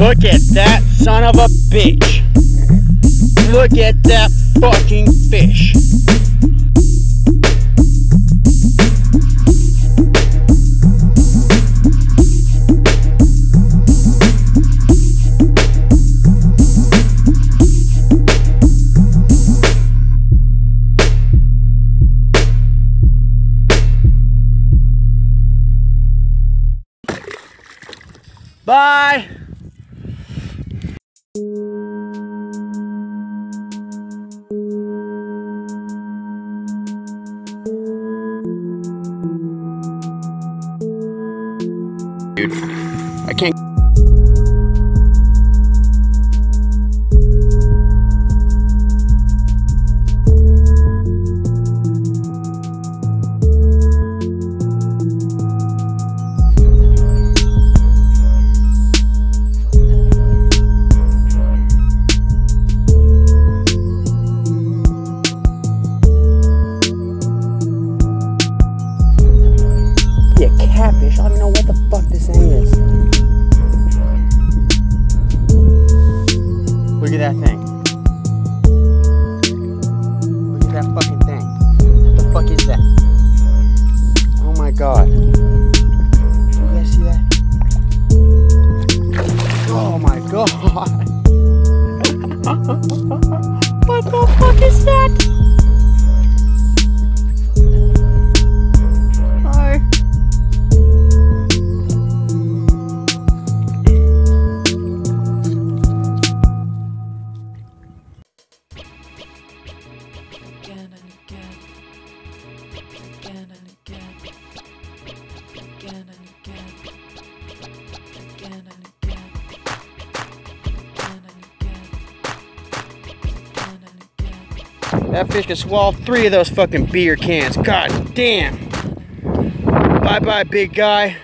Look at that son of a bitch. Look at that fucking fish. Bye. Dude, I can't. Catfish. I don't know what the fuck this thing is. Look at that thing. Look at that fucking thing. What the fuck is that? Oh my god. You guys see that? Oh my god. What the fuck is that? That fish can swallow 3 of those fucking beer cans. God damn. Bye bye, big guy.